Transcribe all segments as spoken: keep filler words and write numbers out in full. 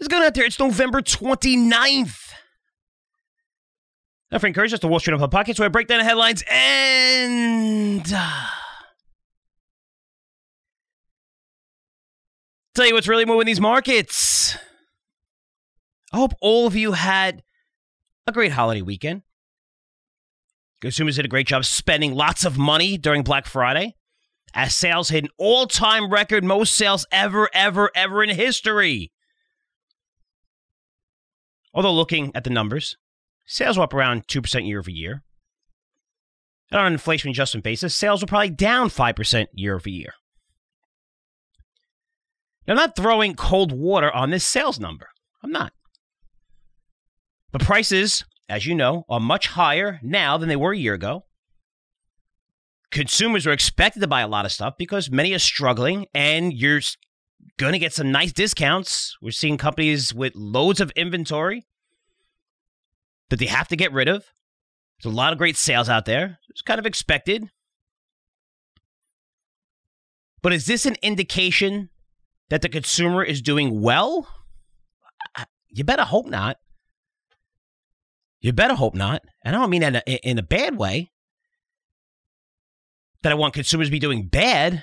There's a gun out there. It's November twenty-ninth. I'm Frank Curzio. That's the Wall Street Unplugged podcast, where I break down the headlines and uh, tell you what's really moving these markets. I hope all of you had a great holiday weekend. Consumers did a great job spending lots of money during Black Friday, as sales hit an all-time record, most sales ever, ever, ever in history. Although looking at the numbers, sales were up around two percent year over year. And on an inflation-adjusted basis, sales were probably down five percent year over year. Now, I'm not throwing cold water on this sales number. I'm not. But prices, as you know, are much higher now than they were a year ago. Consumers are expected to buy a lot of stuff because many are struggling, and you're going to get some nice discounts. We're seeing companies with loads of inventory that they have to get rid of. There's a lot of great sales out there. It's kind of expected. But is this an indication that the consumer is doing well? You better hope not. You better hope not. And I don't mean that in a, in a bad way, that I want consumers to be doing bad.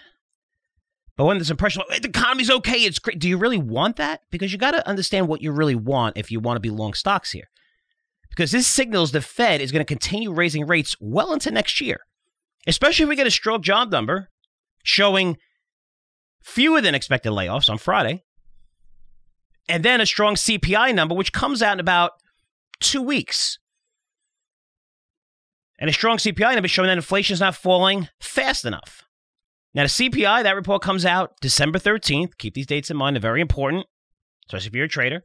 But when there's impression, hey, the economy's okay, it's great. Do you really want that? Because you got to understand what you really want if you want to be long stocks here. Because this signals the Fed is going to continue raising rates well into next year. Especially if we get a strong job number showing fewer than expected layoffs on Friday. And then a strong C P I number, which comes out in about two weeks. And a strong C P I number showing that inflation is not falling fast enough. Now, the C P I, that report comes out December thirteenth. Keep these dates in mind. They're very important, especially if you're a trader.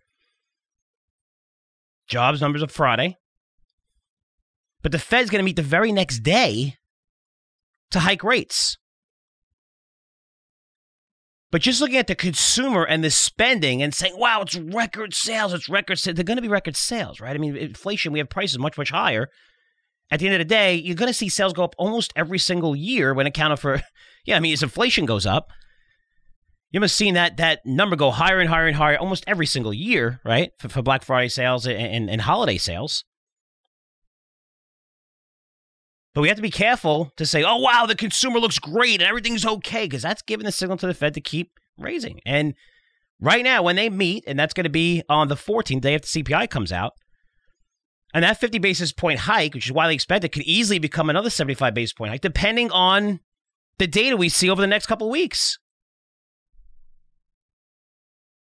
Jobs numbers are Friday. But the Fed's going to meet the very next day to hike rates. But just looking at the consumer and the spending and saying, wow, it's record sales, it's record sales. They're going to be record sales, right? I mean, inflation, we have prices much, much higher. At the end of the day, you're going to see sales go up almost every single year when accounted for. Yeah, I mean, as inflation goes up, you must have seen that that number go higher and higher and higher almost every single year, right? For, for Black Friday sales and, and, and holiday sales. But we have to be careful to say, oh, wow, the consumer looks great and everything's okay, because that's giving the signal to the Fed to keep raising. And right now, when they meet, and that's going to be on the fourteenth, day after C P I comes out, and that fifty basis point hike, which is widely expected, could easily become another seventy-five basis point hike, depending on the data we see over the next couple of weeks.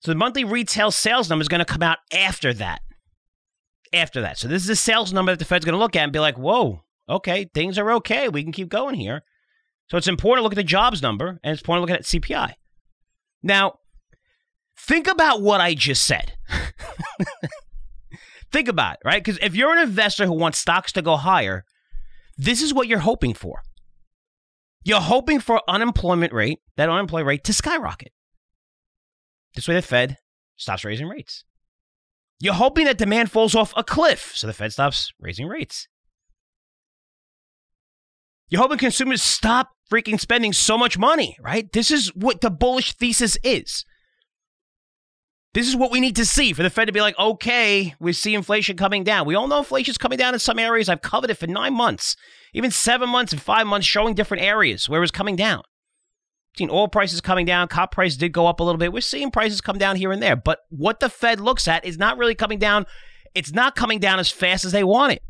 So the monthly retail sales number is going to come out after that. After that. So this is a sales number that the Fed's going to look at and be like, whoa, okay, things are okay. We can keep going here. So it's important to look at the jobs number, and it's important to look at C P I. Now, think about what I just said. Think about it, right? Because if you're an investor who wants stocks to go higher, this is what you're hoping for. You're hoping for unemployment rate, that unemployment rate to skyrocket. This way the Fed stops raising rates. You're hoping that demand falls off a cliff, so the Fed stops raising rates. You're hoping consumers stop freaking spending so much money, right? This is what the bullish thesis is. This is what we need to see for the Fed to be like, okay, we see inflation coming down. We all know inflation's coming down in some areas. I've covered it for nine months, even seven months and five months, showing different areas where it was coming down. We've seen oil prices coming down. Copper prices did go up a little bit. We're seeing prices come down here and there. But what the Fed looks at is not really coming down. It's not coming down as fast as they want it.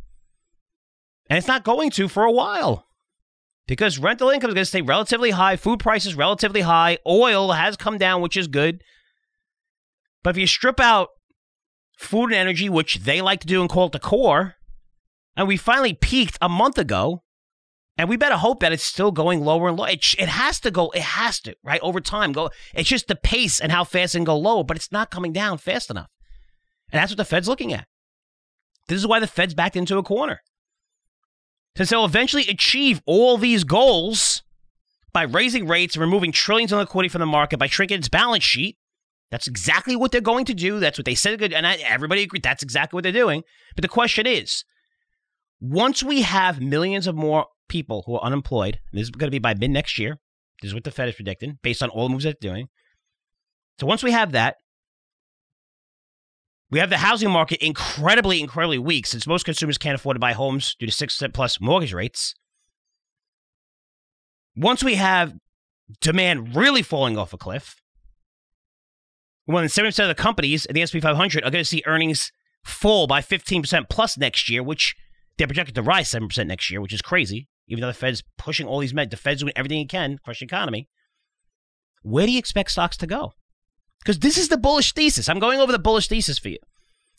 And it's not going to for a while. Because rental income is going to stay relatively high. Food prices relatively high. Oil has come down, which is good. But if you strip out food and energy, which they like to do and call it the core, and we finally peaked a month ago, and we better hope that it's still going lower and lower. It, it has to go. It has to, right? Over time, go. It's just the pace and how fast it can go lower, but it's not coming down fast enough. And that's what the Fed's looking at. This is why the Fed's backed into a corner. Since they'll eventually achieve all these goals by raising rates and removing trillions in liquidity from the market, by shrinking its balance sheet. That's exactly what they're going to do. That's what they said. And I, everybody agreed. That's exactly what they're doing. But the question is, once we have millions of more people who are unemployed, this is going to be by mid next year. This is what the Fed is predicting based on all the moves that they're doing. So once we have that, We have the housing market incredibly, incredibly weak since most consumers can't afford to buy homes due to six percent plus mortgage rates. Once we have demand really falling off a cliff, more than seventy percent of the companies in the S and P five hundred are going to see earnings fall by fifteen percent plus next year, which they're projected to rise seven percent next year, which is crazy, even though the Fed's pushing all these meds. The Fed's doing everything it can, crush the economy. Where do you expect stocks to go? Because this is the bullish thesis. I'm going over the bullish thesis for you.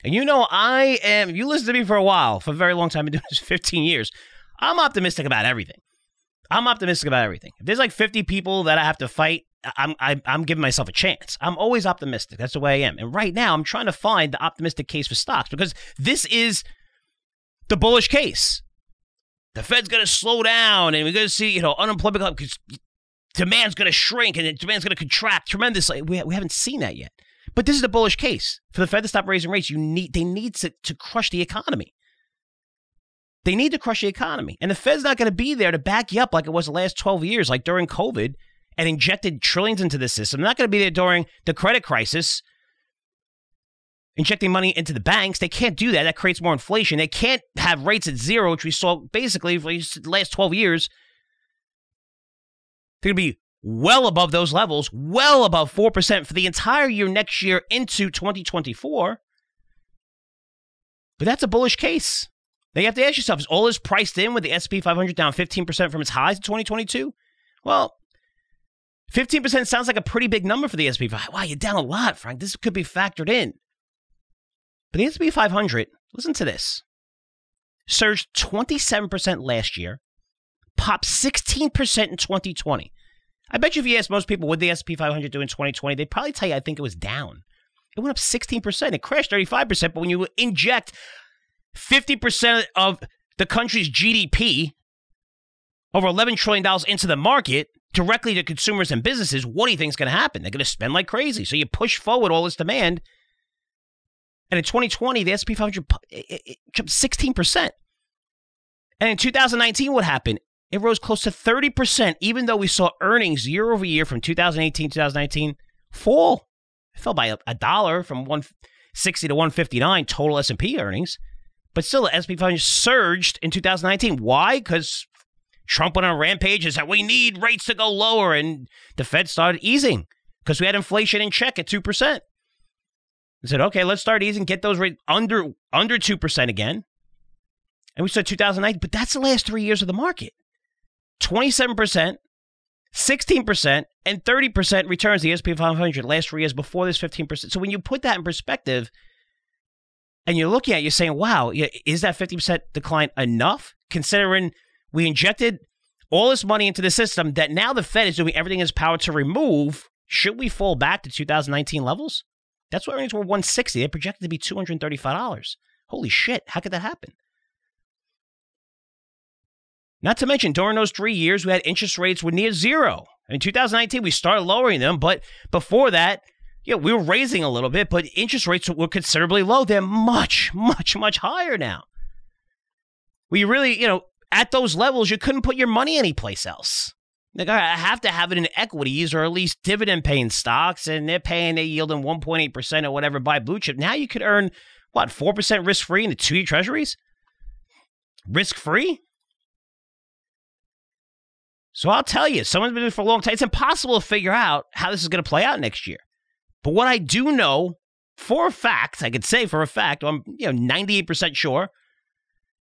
And you know I am, you listen to me for a while, for a very long time, I've been doing this fifteen years. I'm optimistic about everything. I'm optimistic about everything. If there's like fifty people that I have to fight, I'm, I, I'm giving myself a chance. I'm always optimistic. That's the way I am. And right now, I'm trying to find the optimistic case for stocks because this is the bullish case. The Fed's going to slow down and we're going to see, you know, unemployment, because demand's going to shrink and demand's going to contract tremendously. We, we haven't seen that yet. But this is the bullish case. For the Fed to stop raising rates, you need they need to, to crush the economy. They need to crush the economy. And the Fed's not going to be there to back you up like it was the last twelve years, like during COVID, and injected trillions into the system. They're not going to be there during the credit crisis, injecting money into the banks. They can't do that. That creates more inflation. They can't have rates at zero, which we saw basically for the last twelve years. They're going to be well above those levels, well above four percent for the entire year next year into twenty twenty-four. But that's a bullish case. Now you have to ask yourself, is all this priced in with the S and P five hundred down fifteen percent from its highs in twenty twenty-two? Well, fifteen percent sounds like a pretty big number for the S and P five hundred. Wow, you're down a lot, Frank. This could be factored in. But the S and P five hundred, listen to this, surged twenty-seven percent last year, popped sixteen percent in twenty twenty. I bet you if you ask most people what the S and P five hundred do in twenty twenty, they'd probably tell you, I think it was down. It went up sixteen percent. It crashed thirty-five percent, but when you inject fifty percent of the country's G D P, over eleven trillion dollars into the market, directly to consumers and businesses, what do you think is going to happen? They're going to spend like crazy. So you push forward all this demand. And in twenty twenty, the S and P five hundred jumped sixteen percent. And in two thousand nineteen, what happened? It rose close to thirty percent, even though we saw earnings year over year from two thousand eighteen to two thousand nineteen fall. It fell by a, a dollar from one sixty to one fifty-nine total S and P earnings. But still, the S and P five hundred surged in two thousand nineteen. Why? Because Trump went on a rampage and said, we need rates to go lower. And the Fed started easing because we had inflation in check at two percent. They said, okay, let's start easing, get those rates under under two percent again. And we said two thousand nine, but that's the last three years of the market. twenty-seven percent, sixteen percent, and thirty percent returns the S and P five hundred last three years before this fifteen percent. So when you put that in perspective and you're looking at it, you're saying, wow, is that fifty percent decline enough considering we injected all this money into the system that now the Fed is doing everything in its power to remove? Should we fall back to two thousand nineteen levels? That's why earnings were one sixty. They're projected to be two hundred thirty-five dollars. Holy shit. How could that happen? Not to mention, during those three years, we had interest rates were near zero. In two thousand nineteen, we started lowering them. But before that, yeah, we were raising a little bit, but interest rates were considerably low. They're much, much, much higher now. We really, you know, at those levels, you couldn't put your money anyplace else. Like, all right, I have to have it in equities or at least dividend-paying stocks, and they're paying a yield in one point eight percent or whatever by blue chip. Now you could earn, what, four percent risk-free in the two-year treasuries? Risk-free? So I'll tell you, someone's been doing it for a long time. It's impossible to figure out how this is going to play out next year. But what I do know for a fact, I could say for a fact, I'm you know ninety-eight percent sure,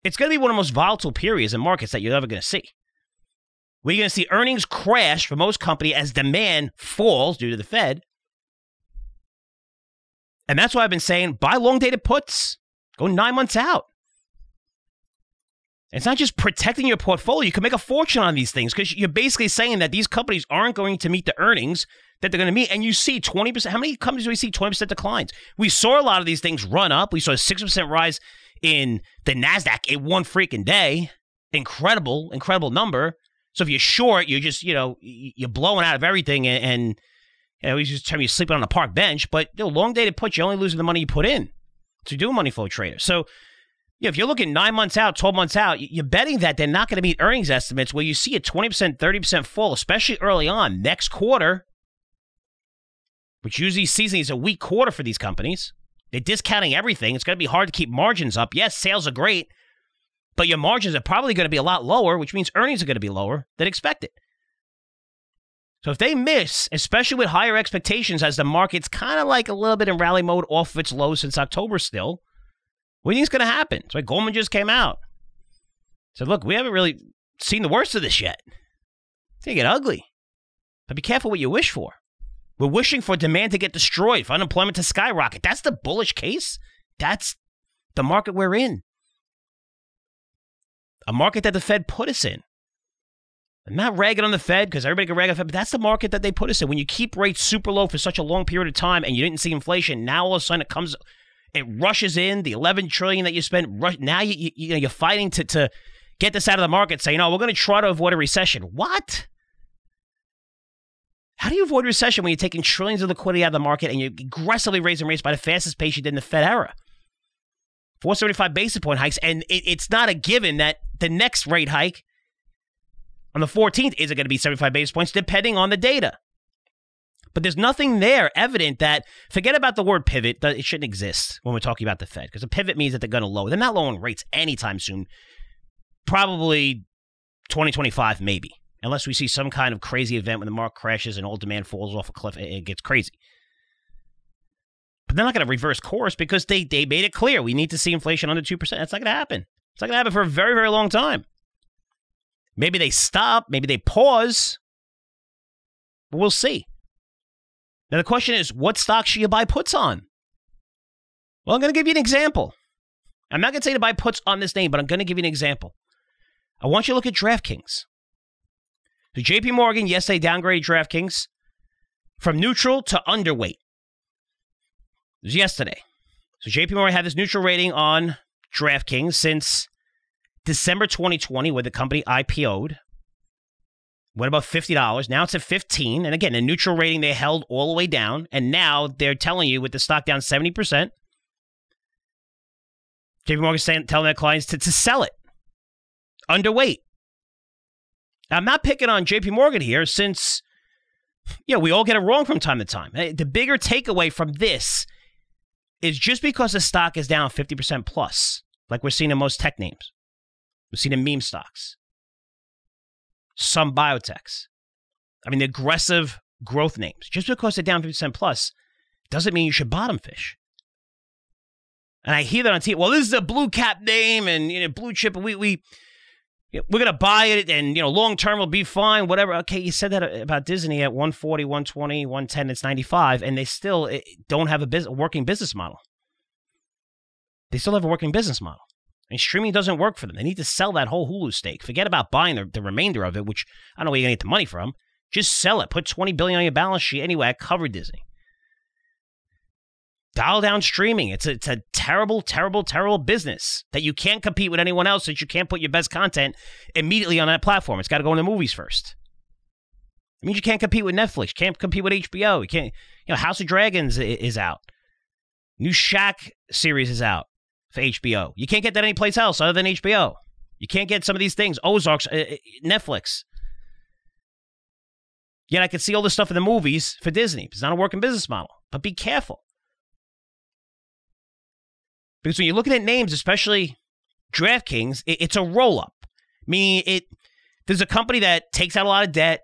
it's going to be one of the most volatile periods in markets that you're ever going to see. We're going to see earnings crash for most companies as demand falls due to the Fed. And that's why I've been saying, buy long-dated puts. Go nine months out. It's not just protecting your portfolio. You can make a fortune on these things because you're basically saying that these companies aren't going to meet the earnings that they're going to meet. And you see twenty percent. How many companies do we see twenty percent declines? We saw a lot of these things run up. We saw a six percent rise in the NASDAQ in one freaking day. Incredible, incredible number. So if you're short, you're just, you know, you're blowing out of everything and, and you know, we just tell you you're sleeping on a park bench, but you know, long dated put, you're only losing the money you put in. So you do a money flow trader. So you know, if you're looking nine months out, twelve months out, you're betting that they're not going to meet earnings estimates where you see a twenty percent, thirty percent fall, especially early on next quarter, which usually seasonally is a weak quarter for these companies. They're discounting everything. It's going to be hard to keep margins up. Yes, sales are great, but your margins are probably going to be a lot lower, which means earnings are going to be lower than expected. So if they miss, especially with higher expectations, as the market's kind of like a little bit in rally mode off of its lows since October still, what do you think's going to happen? It's like Goldman just came out. Said, look, we haven't really seen the worst of this yet. It's going to get ugly. But be careful what you wish for. We're wishing for demand to get destroyed, for unemployment to skyrocket. That's the bullish case. That's the market we're in. A market that the Fed put us in. I'm not ragging on the Fed because everybody can rag on the Fed, but that's the market that they put us in. When you keep rates super low for such a long period of time and you didn't see inflation, now all of a sudden it comes, it rushes in, the eleven trillion dollars that you spent, rush, now you, you, you know, you're fighting to, to get this out of the market, saying, oh, we're going to try to avoid a recession. What? How do you avoid recession when you're taking trillions of liquidity out of the market and you're aggressively raising rates by the fastest pace you did in the Fed era? four seventy-five basis point hikes, and it, it's not a given that the next rate hike on the fourteenth, is it going to be seventy-five basis points, depending on the data? But there's nothing there evident that, forget about the word pivot, it shouldn't exist when we're talking about the Fed, because a pivot means that they're going to lower. They're not lowering rates anytime soon, probably twenty twenty-five maybe, unless we see some kind of crazy event when the market crashes and all demand falls off a cliff, it gets crazy. But they're not going to reverse course because they, they made it clear we need to see inflation under two percent. That's not going to happen. It's not going to happen for a very, very long time. Maybe they stop. Maybe they pause. But we'll see. Now, the question is, what stock should you buy puts on? Well, I'm going to give you an example. I'm not going to say to buy puts on this name, but I'm going to give you an example. I want you to look at DraftKings. So J P Morgan, yes, they downgraded DraftKings from neutral to underweight. It was yesterday. So J P Morgan had this neutral rating on DraftKings since December twenty twenty, where the company I P O'd, went above fifty dollars. Now it's at fifteen dollars. And again, the neutral rating they held all the way down. And now they're telling you with the stock down seventy percent, J P Morgan's telling their clients to, to sell it. Underweight. Now, I'm not picking on J P Morgan here since, you know, we all get it wrong from time to time. The bigger takeaway from this is just because the stock is down fifty percent plus, like we're seeing in most tech names, we've seen in meme stocks, some biotechs. I mean, the aggressive growth names. Just because they're down fifty percent plus doesn't mean you should bottom fish. And I hear that on T V. Well, this is a blue cap name and, you know, blue chip. And we, we, you know, we're going to buy it and, you know, long term will be fine, whatever. Okay, you said that about Disney at one forty, one twenty, one ten, it's ninety-five. And they still don't have a, bus- a working business model. They still have a working business model. I mean, streaming doesn't work for them. They need to sell that whole Hulu stake. Forget about buying the, the remainder of it, which I don't know where you're going to get the money from. Just sell it. Put twenty billion dollars on your balance sheet. Anyway, I covered Disney. Dial down streaming. It's a, it's a terrible, terrible, terrible business that you can't compete with anyone else, that you can't put your best content immediately on that platform. It's got to go into movies first. It means you can't compete with Netflix. Can't compete with H B O. You can't. You know, House of Dragons is out. New Shaq series is out for H B O. You can't get that anyplace else other than H B O. You can't get some of these things. Ozarks, uh, Netflix. Yet I can see all this stuff in the movies for Disney. It's not a working business model. But be careful. Because when you're looking at names, especially DraftKings, it, it's a roll-up. Meaning, it, there's a company that takes out a lot of debt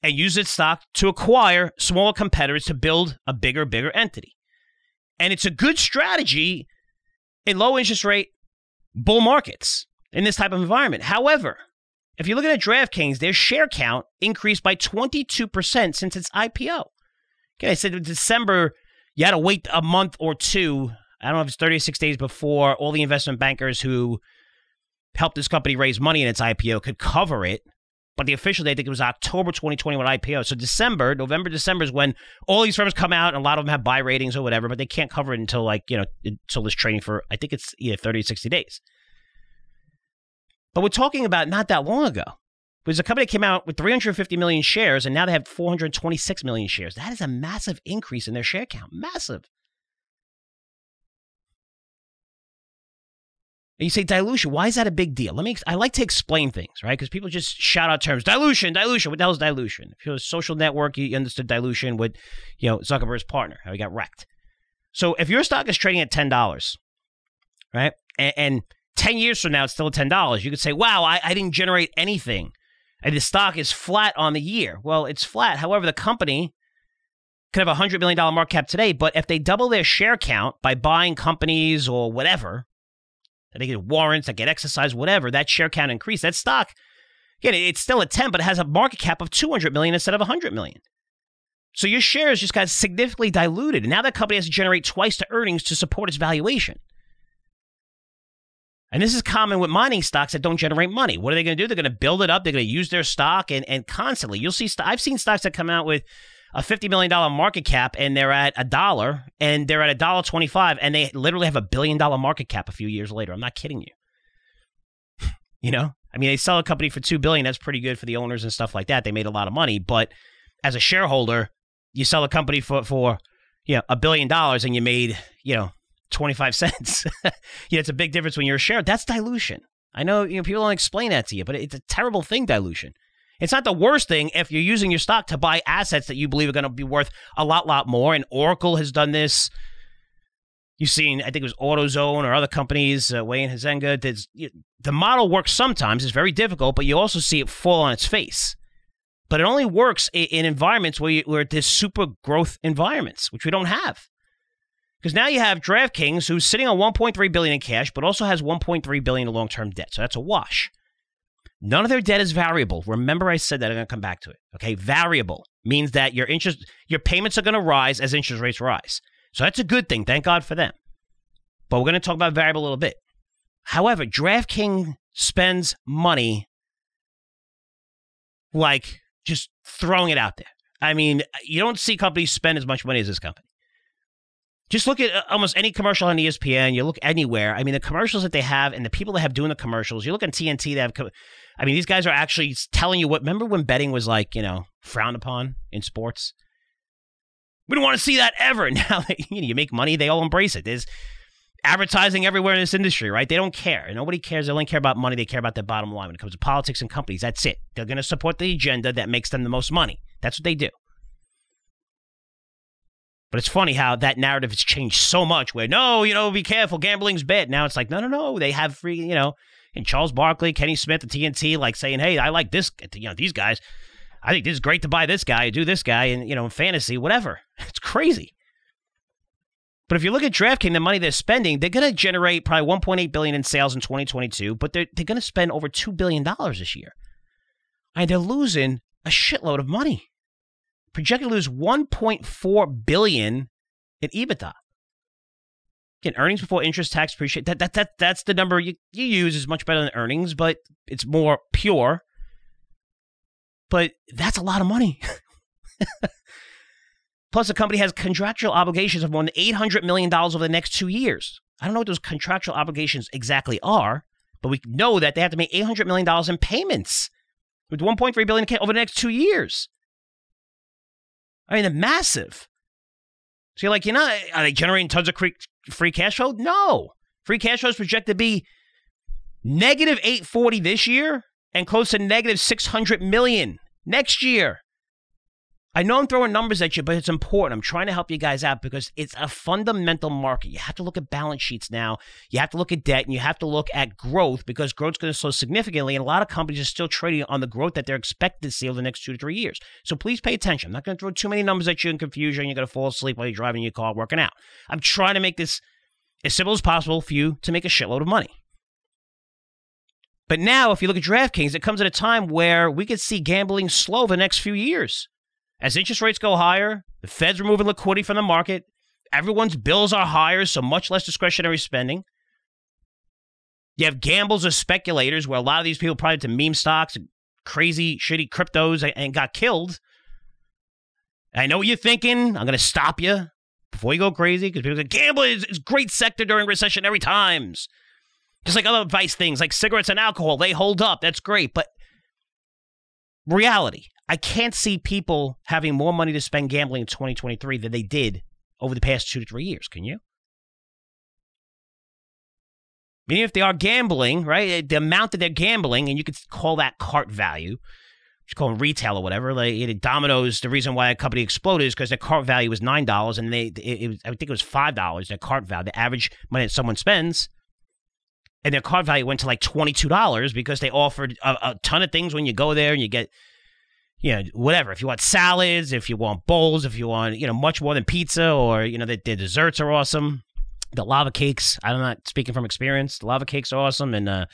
and uses its stock to acquire smaller competitors to build a bigger, bigger entity. And it's a good strategy in low interest rate bull markets in this type of environment. However, if you're looking at DraftKings, their share count increased by twenty-two percent since its I P O. Okay, I said in December, you had to wait a month or two. I don't know if it's thirty-six days before all the investment bankers who helped this company raise money in its I P O could cover it. But the official date, I think it was October twenty twenty-one I P O. So December, November, December is when all these firms come out and a lot of them have buy ratings or whatever, but they can't cover it until like, you know, until this trading for, I think it's either thirty or sixty days. But we're talking about not that long ago. Because a company that came out with three hundred fifty million shares and now they have four hundred twenty-six million shares. That is a massive increase in their share count. Massive. And you say dilution. Why is that a big deal? Let me. I like to explain things, right? Because people just shout out terms. Dilution, dilution. What the hell is dilution? If you're a social network, you understood dilution with, you know, Zuckerberg's partner, how he got wrecked. So if your stock is trading at ten dollars, right, and, and ten years from now, it's still ten dollars, you could say, wow, I, I didn't generate anything. And the stock is flat on the year. Well, it's flat. However, the company could have a one hundred million dollars market cap today, but if they double their share count by buying companies or whatever, that they get warrants, that get exercised, whatever, that share count increase, that stock, again, it's still at ten, but it has a market cap of two hundred million dollars instead of one hundred million dollars. So your shares just got significantly diluted. And now that company has to generate twice the earnings to support its valuation. And this is common with mining stocks that don't generate money. What are they going to do? They're going to build it up. They're going to use their stock and, and constantly. You'll see, I've seen stocks that come out with a fifty million dollars market cap and they're at a dollar and they're at a dollar twenty-five and they literally have a billion dollar market cap a few years later. I'm not kidding you. You know, I mean, they sell a company for two billion dollars. That's pretty good for the owners and stuff like that. They made a lot of money, but as a shareholder, you sell a company for, for, you know, a billion dollars and you made, you know, twenty-five cents. Yeah, it's a big difference when you're a share. That's dilution. I know, you know, people don't explain that to you, but it's a terrible thing, dilution. It's not the worst thing if you're using your stock to buy assets that you believe are going to be worth a lot, lot more. And Oracle has done this. You've seen, I think it was AutoZone or other companies, uh, Wayne Hazenga. Did, you, the model works sometimes. It's very difficult, but you also see it fall on its face. But it only works in, in environments where, you, where there's super growth environments, which we don't have. Because now you have DraftKings, who's sitting on one point three billion dollars in cash, but also has one point three billion dollars in long-term debt. So that's a wash. None of their debt is variable. Remember I said that. I'm going to come back to it. Okay, variable means that your interest, your payments are going to rise as interest rates rise. So that's a good thing. Thank God for them. But we're going to talk about variable a little bit. However, DraftKings spends money like just throwing it out there. I mean, you don't see companies spend as much money as this company. Just look at almost any commercial on E S P N. You look anywhere. I mean, the commercials that they have and the people that have doing the commercials. You look on T N T. They have. I mean, these guys are actually telling you what. Remember when betting was like, you know, frowned upon in sports? We don't want to see that ever. Now that, you know, you make money, they all embrace it. There's advertising everywhere in this industry, right? They don't care. Nobody cares. They only care about money. They care about their bottom line when it comes to politics and companies. That's it. They're going to support the agenda that makes them the most money. That's what they do. But it's funny how that narrative has changed so much where, no, you know, be careful, gambling's bad. Now it's like, no, no, no, they have free, you know, and Charles Barkley, Kenny Smith, the T N T, like saying, hey, I like this, you know, these guys. I think this is great to buy this guy, do this guy, and, you know, fantasy, whatever. It's crazy. But if you look at DraftKings, the money they're spending, they're going to generate probably one point eight billion dollars in sales in twenty twenty-two, but they're, they're going to spend over two billion dollars this year. And they're losing a shitload of money. Projected to lose one point four billion dollars in EBITDA. Again, earnings before interest, tax, depreciation. That, that, that, that's the number you, you use is much better than earnings, but it's more pure. But that's a lot of money. Plus, the company has contractual obligations of more than eight hundred million dollars over the next two years. I don't know what those contractual obligations exactly are, but we know that they have to make eight hundred million dollars in payments with one point three billion dollars over the next two years. I mean, they're massive. So you're like, you know, are they generating tons of free cash flow? No. Free cash flow is projected to be negative eight forty this year and close to negative six hundred million next year. I know I'm throwing numbers at you, but it's important. I'm trying to help you guys out because it's a fundamental market. You have to look at balance sheets now. You have to look at debt and you have to look at growth because growth's going to slow significantly. And a lot of companies are still trading on the growth that they're expected to see over the next two to three years. So please pay attention. I'm not going to throw too many numbers at you in confusion. You're going to fall asleep while you're driving your car working out. I'm trying to make this as simple as possible for you to make a shitload of money. But now, if you look at DraftKings, it comes at a time where we could see gambling slow the next few years. As interest rates go higher, the Fed's removing liquidity from the market, everyone's bills are higher, so much less discretionary spending. You have gamblers or speculators where a lot of these people probably to meme stocks, crazy, shitty cryptos and got killed. I know what you're thinking. I'm going to stop you before you go crazy because people say, gambling is a great sector during recessionary times. Just like other vice things like cigarettes and alcohol, they hold up. That's great, but reality. I can't see people having more money to spend gambling in twenty twenty-three than they did over the past two to three years. Can you? Even if they are gambling, right, the amount that they're gambling, and you could call that cart value, should call them retail or whatever. Like you know, Domino's, the reason why a company exploded is because their cart value was nine dollars, and they it, it was, I think it was five dollars. Their cart value, the average money that someone spends, and their cart value went to like twenty two dollars because they offered a, a ton of things when you go there, and you get, you know, whatever. If you want salads, if you want bowls, if you want, you know, much more than pizza, or you know, their, their desserts are awesome. The lava cakes, I'm not speaking from experience. The lava cakes are awesome, and uh,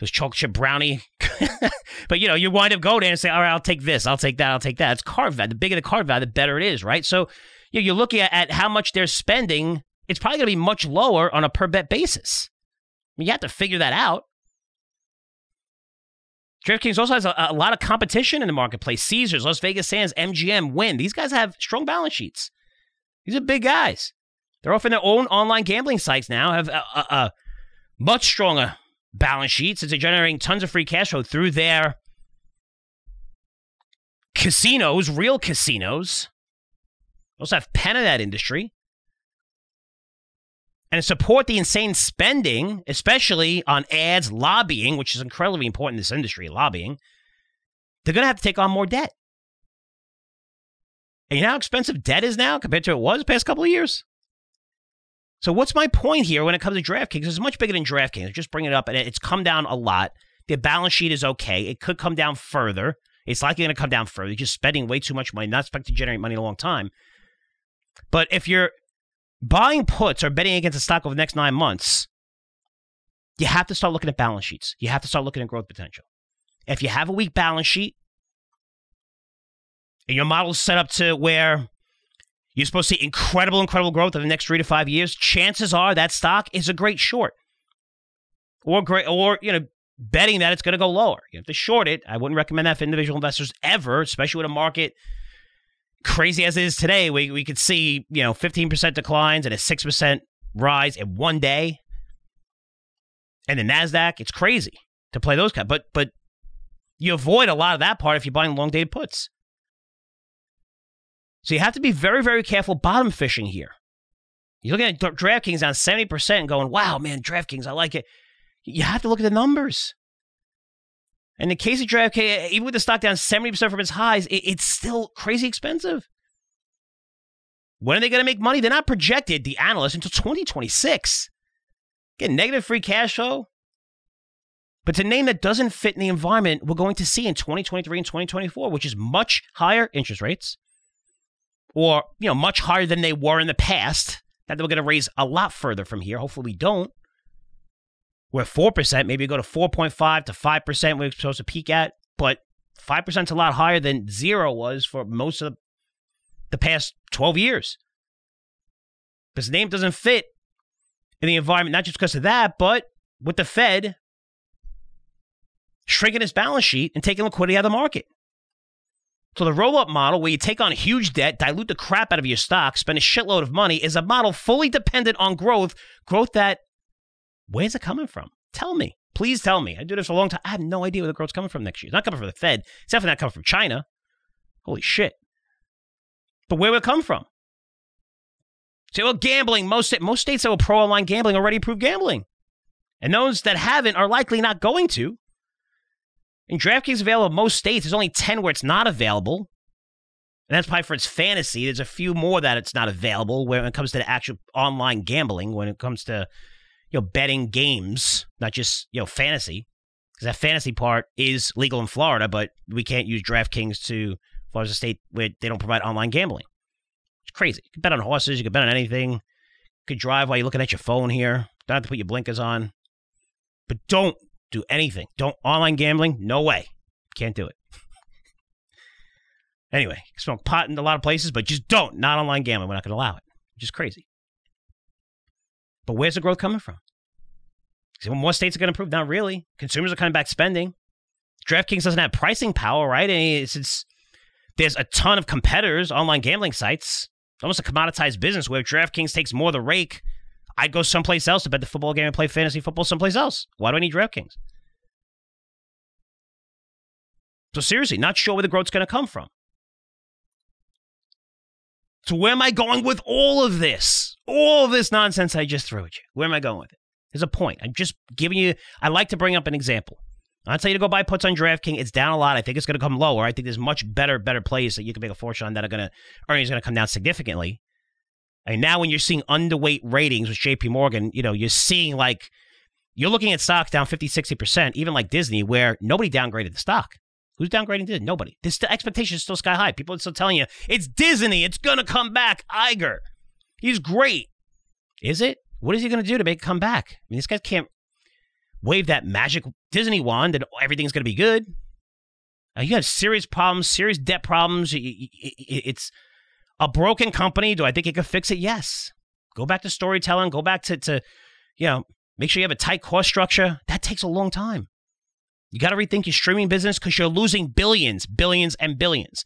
those chocolate chip brownie. But, you know, you wind up going there and say, all right, I'll take this, I'll take that, I'll take that. It's card value. The bigger the card value, the better it is, right? So you know, you're looking at, at how much they're spending. It's probably going to be much lower on a per-bet basis. I mean, you have to figure that out. DraftKings also has a, a lot of competition in the marketplace. Caesars, Las Vegas Sands, M G M, Wynn. These guys have strong balance sheets. These are big guys. They're offering their own online gambling sites now, have a, a, a much stronger balance sheets since they're generating tons of free cash flow through their casinos, real casinos. They also have pen in that industry. And support the insane spending, especially on ads, lobbying, which is incredibly important in this industry, lobbying. They're going to have to take on more debt. And you know how expensive debt is now compared to what it was the past couple of years? So what's my point here when it comes to DraftKings? It's much bigger than DraftKings. Just bring it up, and it's come down a lot. Their balance sheet is okay. It could come down further. It's likely going to come down further. You're just spending way too much money, not expected to generate money in a long time. But if you're buying puts or betting against a stock over the next nine months, you have to start looking at balance sheets. You have to start looking at growth potential. If you have a weak balance sheet and your model is set up to where you're supposed to see incredible, incredible growth in the next three to five years, chances are that stock is a great short. Or great, or you know, betting that it's going to go lower. You have to short it. I wouldn't recommend that for individual investors ever, especially with a market crazy as it is today. We we could see, you know, fifteen percent declines and a six percent rise in one day. And the NASDAQ, it's crazy to play those kind. But but you avoid a lot of that part if you're buying long-dated puts. So you have to be very, very careful bottom fishing here. You're looking at DraftKings down seventy percent and going, wow, man, DraftKings, I like it. You have to look at the numbers. In the case of DraftKings, even with the stock down seventy percent from its highs, it's still crazy expensive. When are they going to make money? They're not projected, the analysts, until twenty twenty-six. Get negative free cash flow. But it's a name that doesn't fit in the environment we're going to see in twenty twenty-three and twenty twenty-four, which is much higher interest rates. Or, you know, much higher than they were in the past. That we're going to raise a lot further from here. Hopefully we don't. We're at four percent. Maybe we go to four point five to five percent we're supposed to peak at. But five percent is a lot higher than zero was for most of the past twelve years. But his name doesn't fit in the environment, not just because of that, but with the Fed shrinking its balance sheet and taking liquidity out of the market. So the roll-up model where you take on huge debt, dilute the crap out of your stock, spend a shitload of money, is a model fully dependent on growth. Growth that, where's it coming from? Tell me. Please tell me. I do this for a long time. I have no idea where the growth's coming from next year. It's not coming from the Fed. It's definitely not coming from China. Holy shit. But where will it come from? So, well, gambling. Most, most states that were pro-online gambling already approve gambling. And those that haven't are likely not going to. And DraftKings is available in most states. There's only ten where it's not available. And that's probably for its fantasy. There's a few more that it's not available when it comes to the actual online gambling, when it comes to, you know, betting games, not just, you know, fantasy. Because that fantasy part is legal in Florida, but we can't use DraftKings to Florida's a state where they don't provide online gambling. It's crazy. You can bet on horses. You can bet on anything. You could drive while you're looking at your phone here. Don't have to put your blinkers on. But don't do anything. Don't online gambling. No way. Can't do it. Anyway, you smoke pot in a lot of places, but just don't. Not online gambling. We're not going to allow it. Just crazy. But where's the growth coming from? Because more states are going to improve. Not really. Consumers are coming back spending. DraftKings doesn't have pricing power, right? And since there's a ton of competitors, online gambling sites, it's almost a commoditized business where if DraftKings takes more of the rake, I'd go someplace else to bet the football game and play fantasy football someplace else. Why do I need DraftKings? So seriously, not sure where the growth's going to come from. So where am I going with all of this? All of this nonsense I just threw at you. Where am I going with it? There's a point. I'm just giving you, I like to bring up an example. I'll tell you to go buy puts on DraftKings. It's down a lot. I think it's going to come lower. I think there's much better, better plays that you can make a fortune on that are going to, earnings are going to come down significantly. And now when you're seeing underweight ratings with J P Morgan, you know, you're seeing like, you're looking at stocks down fifty, sixty percent, even like Disney, where nobody downgraded the stock. Who's downgrading Disney? Nobody. This, the expectation is still sky high. People are still telling you, it's Disney. It's going to come back. Iger. He's great. Is it? What is he going to do to make it come back? I mean, this guy can't wave that magic Disney wand and everything's going to be good. Uh, you have serious problems, serious debt problems. It's a broken company. Do I think it could fix it? Yes. Go back to storytelling. Go back to, to you know, make sure you have a tight cost structure. That takes a long time. You got to rethink your streaming business because you're losing billions, billions, and billions.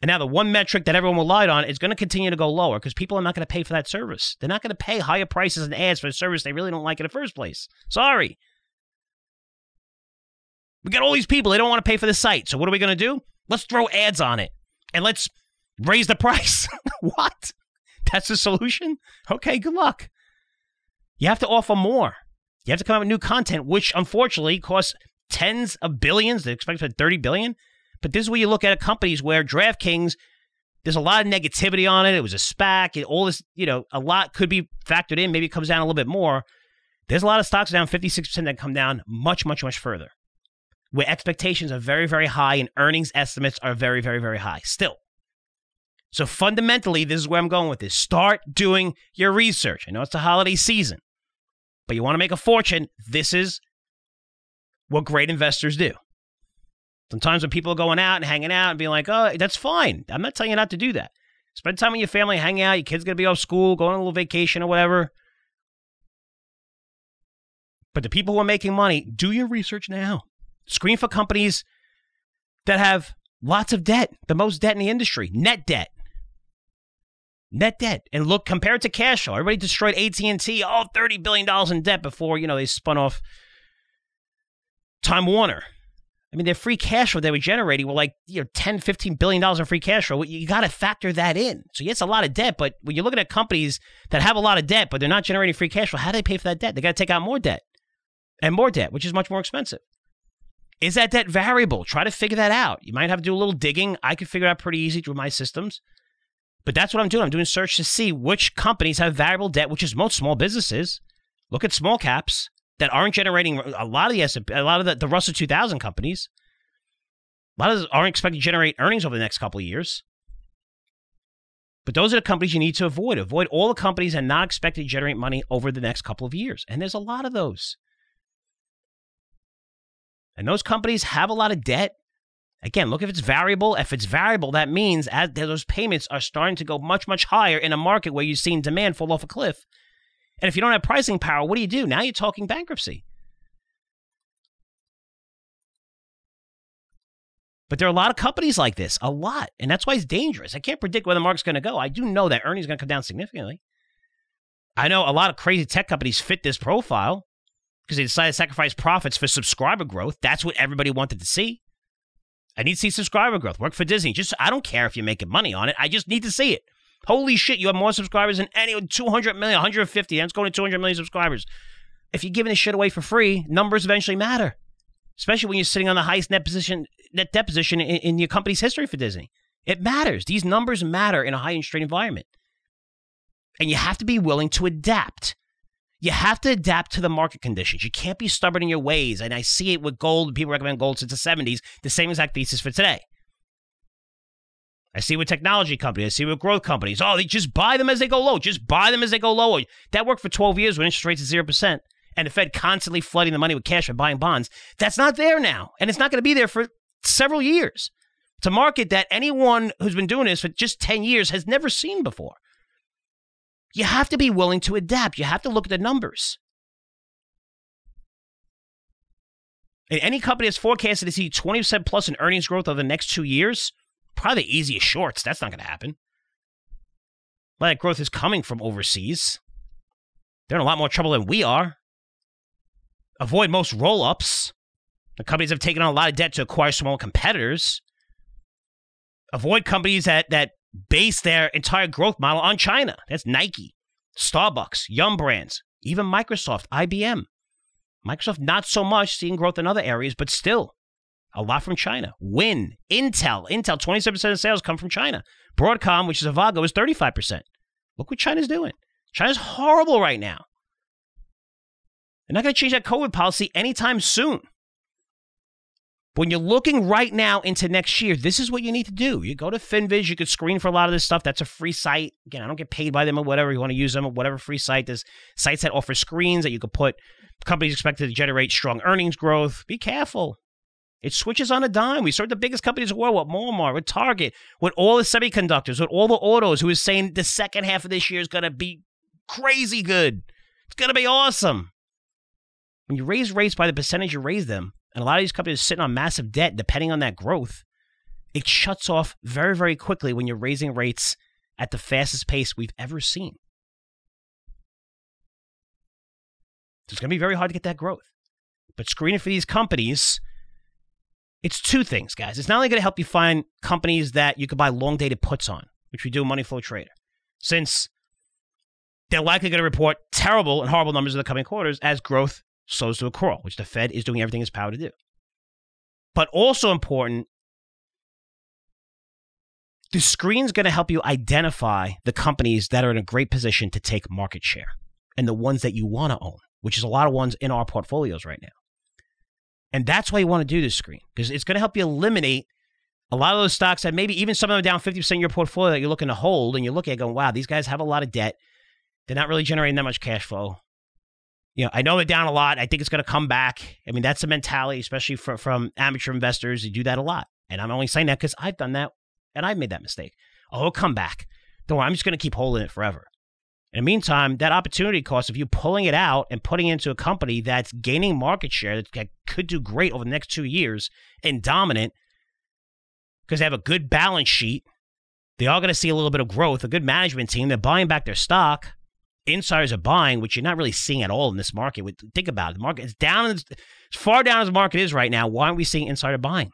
And now the one metric that everyone relied on is going to continue to go lower because people are not going to pay for that service. They're not going to pay higher prices and ads for a service they really don't like in the first place. Sorry. We got all these people. They don't want to pay for the site. So what are we going to do? Let's throw ads on it and let's raise the price. What? That's the solution? Okay, good luck. You have to offer more. You have to come up with new content, which unfortunately costs tens of billions. They're expected for thirty billion dollars. But this is where you look at companies where DraftKings, there's a lot of negativity on it. It was a SPAC. All this, you know, a lot could be factored in. Maybe it comes down a little bit more. There's a lot of stocks down fifty-six percent that come down much, much, much further, where expectations are very, very high and earnings estimates are very, very, very high still. So fundamentally, this is where I'm going with this. Start doing your research. I know it's the holiday season, but you want to make a fortune. This is what great investors do. Sometimes when people are going out and hanging out and being like, oh, that's fine. I'm not telling you not to do that. Spend time with your family, hang out. Your kid's going to be off school, going on a little vacation or whatever. But the people who are making money, do your research now. Screen for companies that have lots of debt, the most debt in the industry, net debt. Net debt. And look, compare it to cash flow. Everybody destroyed A T and T, all thirty billion dollars in debt before, you know, they spun off Time Warner. I mean, their free cash flow they were generating were like, you know, ten, fifteen billion dollars in free cash flow. You got to factor that in. So, yes, a lot of debt, but when you're looking at companies that have a lot of debt, but they're not generating free cash flow, how do they pay for that debt? They got to take out more debt and more debt, which is much more expensive. Is that debt variable? Try to figure that out. You might have to do a little digging. I could figure it out pretty easy through my systems. But that's what I'm doing. I'm doing search to see which companies have variable debt, which is most small businesses. Look at small caps that aren't generating a lot of the S and P, a lot of the, the Russell two thousand companies. A lot of those aren't expected to generate earnings over the next couple of years. But those are the companies you need to avoid. Avoid all the companies that are not expected to generate money over the next couple of years. And there's a lot of those. And those companies have a lot of debt. Again, look if it's variable. If it's variable, that means as those payments are starting to go much, much higher in a market where you've seen demand fall off a cliff. And if you don't have pricing power, what do you do? Now you're talking bankruptcy. But there are a lot of companies like this, a lot. And that's why it's dangerous. I can't predict where the market's going to go. I do know that earnings are going to come down significantly. I know a lot of crazy tech companies fit this profile because they decided to sacrifice profits for subscriber growth. That's what everybody wanted to see. I need to see subscriber growth. Work for Disney. Just I don't care if you're making money on it. I just need to see it. Holy shit, you have more subscribers than any two hundred million, one hundred fifty. That's going to two hundred million subscribers. If you're giving this shit away for free, numbers eventually matter. Especially when you're sitting on the highest net position, net debt position in, in your company's history for Disney. It matters. These numbers matter in a high interest rate environment. And you have to be willing to adapt. You have to adapt to the market conditions. You can't be stubborn in your ways. And I see it with gold. People recommend gold since the seventies. The same exact thesis for today. I see with technology companies. I see with growth companies. Oh, they just buy them as they go low. Just buy them as they go low. That worked for twelve years when interest rates are zero percent. And the Fed constantly flooding the money with cash and buying bonds. That's not there now. And it's not going to be there for several years. It's a market that anyone who's been doing this for just ten years has never seen before. You have to be willing to adapt. You have to look at the numbers. And any company that's forecasted to see twenty percent plus in earnings growth over the next two years, probably the easiest shorts. That's not going to happen. A lot of growth is coming from overseas. They're in a lot more trouble than we are. Avoid most roll-ups. The companies have taken on a lot of debt to acquire small competitors. Avoid companies that, that base their entire growth model on China. That's Nike, Starbucks, Yum Brands, even Microsoft, I B M. Microsoft, not so much, seeing growth in other areas, but still a lot from China. Wynn, Intel, Intel, twenty-seven percent of sales come from China. Broadcom, which is Avago, is thirty-five percent. Look what China's doing. China's horrible right now. They're not going to change that COVID policy anytime soon. But when you're looking right now into next year, this is what you need to do. You go to FinViz. You could screen for a lot of this stuff. That's a free site. Again, I don't get paid by them or whatever. You want to use them or whatever free site. There's sites that offer screens that you could put. Companies expected to generate strong earnings growth. Be careful. It switches on a dime. We saw the biggest companies in the world with Walmart, with Target, with all the semiconductors, with all the autos, who is saying the second half of this year is going to be crazy good. It's going to be awesome. When you raise rates by the percentage you raise them, and a lot of these companies are sitting on massive debt depending on that growth, it shuts off very, very quickly when you're raising rates at the fastest pace we've ever seen. So it's going to be very hard to get that growth. But screening for these companies, it's two things, guys. It's not only going to help you find companies that you could buy long-dated puts on, which we do in Money Flow Trader, since they're likely going to report terrible and horrible numbers in the coming quarters as growth slows to a crawl, which the Fed is doing everything in its power to do. But also important, the screen's going to help you identify the companies that are in a great position to take market share and the ones that you want to own, which is a lot of ones in our portfolios right now. And that's why you want to do this screen, because it's going to help you eliminate a lot of those stocks that maybe even some of them down fifty percent of your portfolio that you're looking to hold, and you're looking at going, wow, these guys have a lot of debt. They're not really generating that much cash flow. You know, I know they're down a lot. I think it's going to come back. I mean, that's the mentality, especially for, from amateur investors. You do that a lot. And I'm only saying that because I've done that and I've made that mistake. Oh, it'll come back. Don't worry, I'm just going to keep holding it forever. In the meantime, that opportunity cost of you pulling it out and putting it into a company that's gaining market share, that could do great over the next two years and dominant because they have a good balance sheet. They are going to see a little bit of growth, a good management team. They're buying back their stock. Insiders are buying, which you're not really seeing at all in this market. Think about it. The market is down, as far down as the market is right now. Why aren't we seeing insider buying?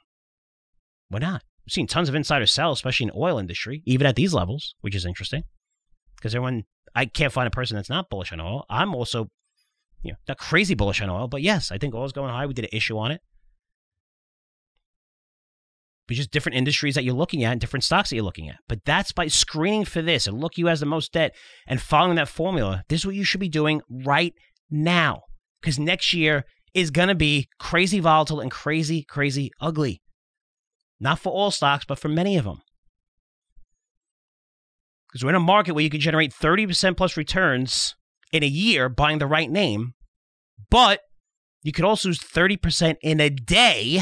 We're not. We've seen tons of insider sell, especially in the oil industry, even at these levels, which is interesting. Because everyone, I can't find a person that's not bullish on oil. I'm also, you know, not crazy bullish on oil, but yes, I think oil's going high. We did an issue on it. But just different industries that you're looking at and different stocks that you're looking at. But that's by screening for this and look who has the most debt and following that formula. This is what you should be doing right now, because next year is going to be crazy volatile and crazy, crazy ugly. Not for all stocks, but for many of them. Because we're in a market where you can generate thirty percent plus returns in a year buying the right name, but you could also lose thirty percent in a day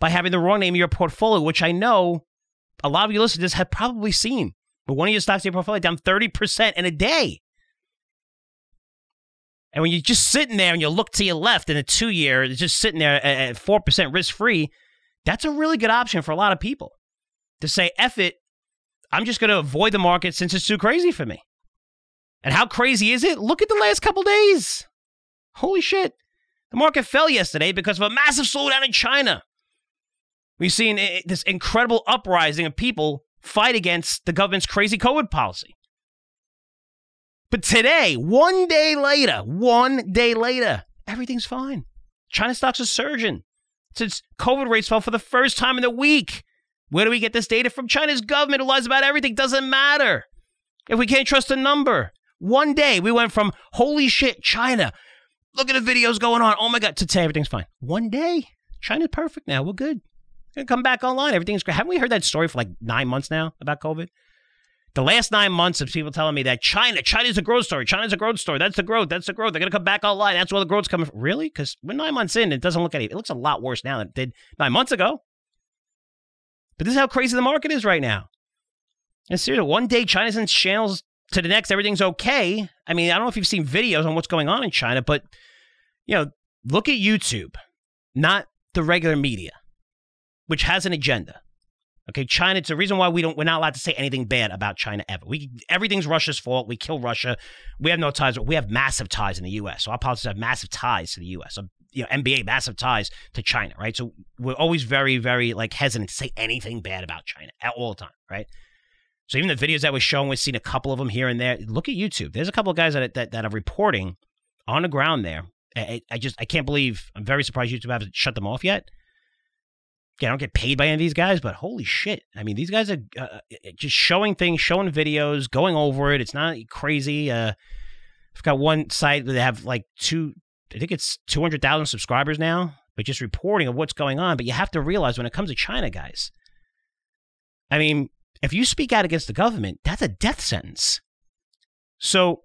by having the wrong name in your portfolio, which I know a lot of you listeners have probably seen. But one of your stocks in your portfolio down thirty percent in a day. And when you're just sitting there and you look to your left in a two-year, it's just sitting there at four percent risk-free, that's a really good option for a lot of people to say, F it, I'm just going to avoid the market since it's too crazy for me. And how crazy is it? Look at the last couple days. Holy shit. The market fell yesterday because of a massive slowdown in China. We've seen this incredible uprising of people fight against the government's crazy COVID policy. But today, one day later, one day later, everything's fine. China stocks are surging since COVID rates fell for the first time in the week. Where do we get this data from? China's government, who lies about everything. Doesn't matter if we can't trust a number. One day, we went from, holy shit, China, look at the videos going on, oh my God, to today, everything's fine. One day, China's perfect now, we're good. Gonna come back online. Everything's great. Haven't we heard that story for like nine months now about COVID? The last nine months of people telling me that China, China's a growth story. China's a growth story. That's the growth. That's the growth. They're gonna come back online. That's where the growth's coming from. Really? Because we're nine months in. It doesn't look any. It looks a lot worse now than it did nine months ago. But this is how crazy the market is right now. And seriously, one day China's in channels to the next. Everything's okay. I mean, I don't know if you've seen videos on what's going on in China, but you know, look at YouTube, not the regular media, which has an agenda. Okay, China, it's the reason why we don't, we're not allowed to say anything bad about China ever. We, everything's Russia's fault. We kill Russia. We have no ties. We have massive ties in the U S. So our politics have massive ties to the U S. So, you know, N B A, massive ties to China, right? So we're always very, very like hesitant to say anything bad about China all the time, right? So even the videos that we're showing, we've seen a couple of them here and there. Look at YouTube. There's a couple of guys that, that, that are reporting on the ground there I, I just, I can't believe, I'm very surprised YouTube hasn't shut them off yet. Yeah, I don't get paid by any of these guys, but holy shit. I mean, these guys are uh, just showing things, showing videos, going over it. It's not crazy. Uh, I've got one site where they have like two, I think it's two hundred thousand subscribers now, but just reporting of what's going on. But you have to realize when it comes to China, guys, I mean, if you speak out against the government, that's a death sentence. So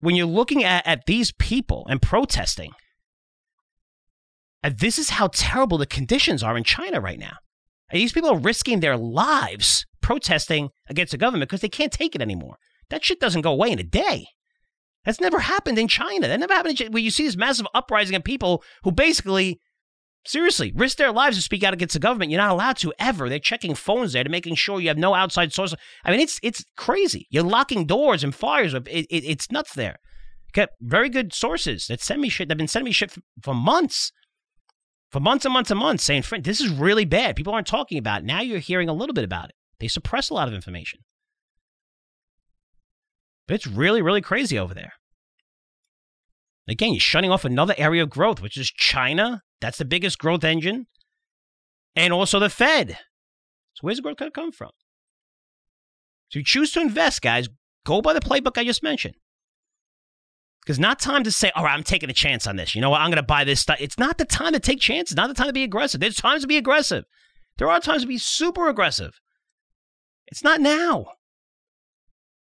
when you're looking at, at these people and protesting, and this is how terrible the conditions are in China right now. And these people are risking their lives protesting against the government because they can't take it anymore. That shit doesn't go away in a day. That's never happened in China. That never happened in China. Where you see this massive uprising of people who basically, seriously, risk their lives to speak out against the government. You're not allowed to ever. They're checking phones there to making sure you have no outside source. I mean, it's it's crazy. You're locking doors and fires. It, it, it's nuts there. Got very good sources that send me shit. They've been sending me shit for, for months. For months and months and months saying, friend, this is really bad. People aren't talking about it. Now you're hearing a little bit about it. They suppress a lot of information. But it's really, really crazy over there. Again, you're shutting off another area of growth, which is China. That's the biggest growth engine. And also the Fed. So where's the growth going to come from? So you choose to invest, guys. Go by the playbook I just mentioned. Because not time to say, all right, I'm taking a chance on this. You know what? I'm going to buy this stuff. It's not the time to take chances. Not the time to be aggressive. There's times to be aggressive. There are times to be super aggressive. It's not now.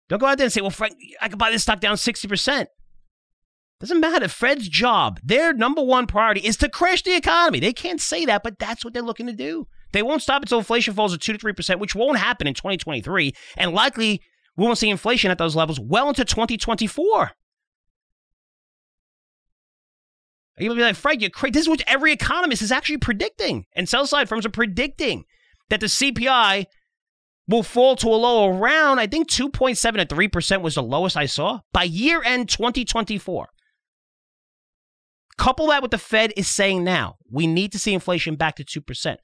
Don't go out there and say, well, Frank, I could buy this stock down sixty percent. Doesn't matter. Fed's job, their number one priority is to crash the economy. They can't say that, but that's what they're looking to do. They won't stop until inflation falls to two to three percent, which won't happen in twenty twenty-three. And likely we won't see inflation at those levels well into twenty twenty-four. You'll be like, Frank, you're crazy. This is what every economist is actually predicting. And sell-side firms are predicting that the C P I will fall to a low around, I think, two point seven to three percent was the lowest I saw by year-end twenty twenty-four. Couple that with the Fed is saying now, we need to see inflation back to two percent,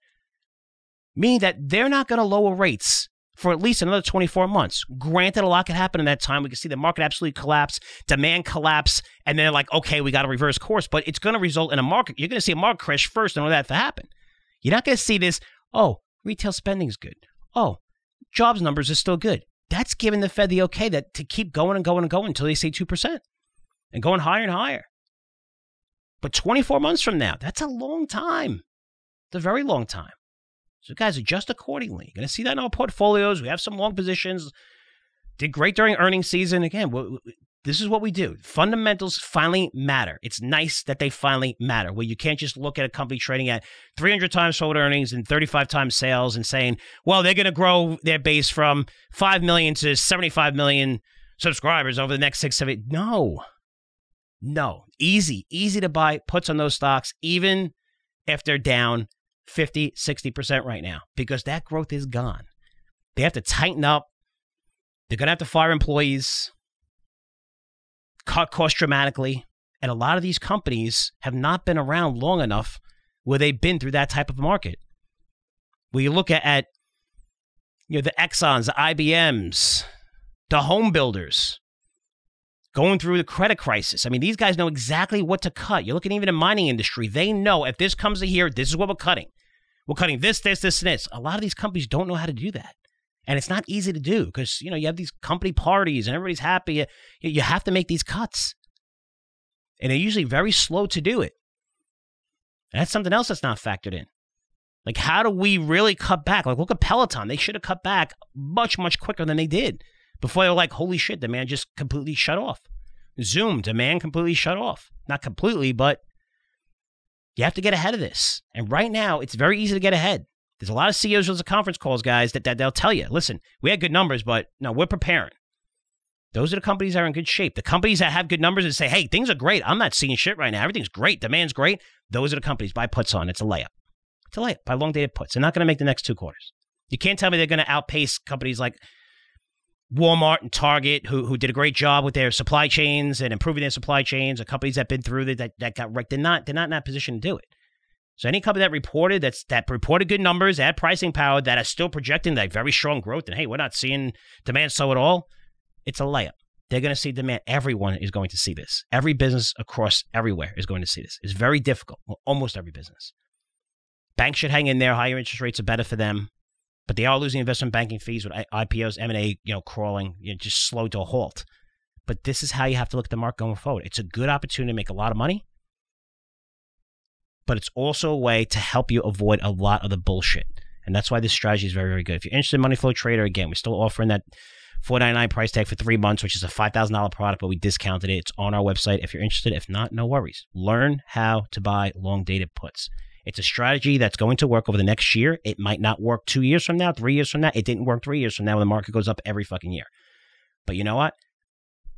meaning that they're not going to lower rates for at least another twenty-four months. Granted, a lot could happen in that time. We could see the market absolutely collapse, demand collapse, and they're like, okay, we got to reverse course, but it's going to result in a market. You're going to see a market crash first in order for that to happen. You're not going to see this, oh, retail spending is good. Oh, jobs numbers are still good. That's giving the Fed the okay that to keep going and going and going until they say two percent and going higher and higher. But twenty-four months from now, that's a long time. It's a very long time. So guys, adjust accordingly. You're going to see that in our portfolios. We have some long positions. Did great during earnings season. Again, we, we, this is what we do. Fundamentals finally matter. It's nice that they finally matter, where you can't just look at a company trading at three hundred times forward earnings and thirty-five times sales and saying, well, they're going to grow their base from five million to seventy-five million subscribers over the next six, seven, eight. No. No. Easy. Easy to buy puts on those stocks, even if they're down fifty, sixty percent right now, because that growth is gone. They have to tighten up. They're going to have to fire employees, cut costs dramatically. And a lot of these companies have not been around long enough where they've been through that type of market. Where you look at, at you know, the Exxons, the I B Ms, the home builders, going through the credit crisis. I mean, these guys know exactly what to cut. You're looking even in the mining industry. They know if this comes to here, this is what we're cutting. We're cutting this, this, this, and this. A lot of these companies don't know how to do that. And it's not easy to do because, you know, you have these company parties and everybody's happy. You, you have to make these cuts. And they're usually very slow to do it. And that's something else that's not factored in. Like, how do we really cut back? Like, look at Peloton. They should have cut back much, much quicker than they did. Before they were like, holy shit, demand just completely shut off. Zoom, demand completely shut off. Not completely, but you have to get ahead of this. And right now, it's very easy to get ahead. There's a lot of C E Os of conference calls, guys, that, that they'll tell you, listen, we had good numbers, but no, we're preparing. Those are the companies that are in good shape. The companies that have good numbers and say, hey, things are great. I'm not seeing shit right now. Everything's great. Demand's great. Those are the companies. Buy puts on. It's a layup. It's a layup. Buy long-dated puts. They're not going to make the next two quarters. You can't tell me they're going to outpace companies like Walmart and Target, who who did a great job with their supply chains and improving their supply chains, or companies that have been through that, that that got wrecked. They're not they're not in that position to do it. So any company that reported that's that reported good numbers, that had pricing power, that are still projecting that very strong growth, and hey, we're not seeing demand slow at all, it's a layup. They're going to see demand. Everyone is going to see this. Every business across everywhere is going to see this. It's very difficult. Well, almost every business. Banks should hang in there. Higher interest rates are better for them, but they are losing investment banking fees with I P Os, M and A, you know, crawling, you know, just slowed to a halt. But this is how you have to look at the market going forward. It's a good opportunity to make a lot of money, but it's also a way to help you avoid a lot of the bullshit. And that's why this strategy is very, very good. If you're interested in Money Flow Trader, again, we're still offering that four ninety-nine price tag for three months, which is a five thousand dollar product, but we discounted it. It's on our website if you're interested. If not, no worries. Learn how to buy long-dated puts. It's a strategy that's going to work over the next year. It might not work two years from now, three years from now. It didn't work three years from now when the market goes up every fucking year. But you know what?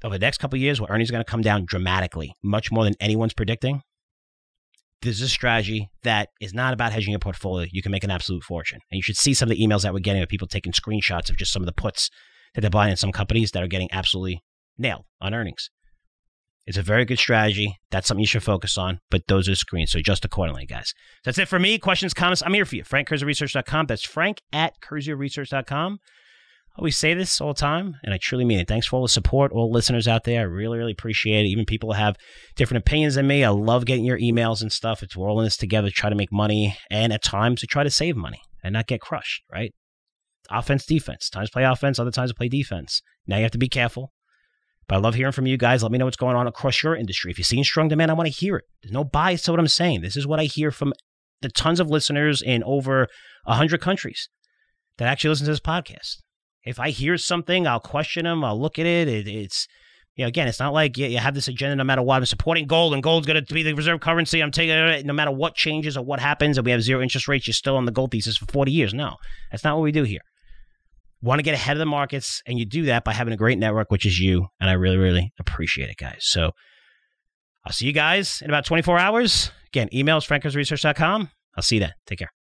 Over the next couple of years, where earnings are going to come down dramatically, much more than anyone's predicting, this is a strategy that is not about hedging your portfolio. You can make an absolute fortune. And you should see some of the emails that we're getting of people taking screenshots of just some of the puts that they're buying in some companies that are getting absolutely nailed on earnings. It's a very good strategy. That's something you should focus on, but those are screens, so adjust accordingly, guys. That's it for me. Questions, comments, I'm here for you. frank curzio research dot com. That's frank at curzio research dot com. I always say this all the time, and I truly mean it. Thanks for all the support, all the listeners out there. I really, really appreciate it. Even people have different opinions than me. I love getting your emails and stuff. It's, we're all in this together to try to make money, and at times to try to save money and not get crushed, right? Offense, defense. Times play offense, other times play defense. Now you have to be careful. But I love hearing from you guys. Let me know what's going on across your industry. If you're seeing strong demand, I want to hear it. There's no bias to what I'm saying. This is what I hear from the tons of listeners in over one hundred countries that actually listen to this podcast. If I hear something, I'll question them. I'll look at it. it it's, you know, again, it's not like you have this agenda no matter what. I'm supporting gold and gold's going to be the reserve currency. I'm taking it no matter what changes or what happens and we have zero interest rates. You're still on the gold thesis for forty years. No, that's not what we do here. Want to get ahead of the markets, and you do that by having a great network, which is you, and I really, really appreciate it, guys. So I'll see you guys in about twenty-four hours. Again, emails, frank curzio research dot com. I'll see you then. Take care.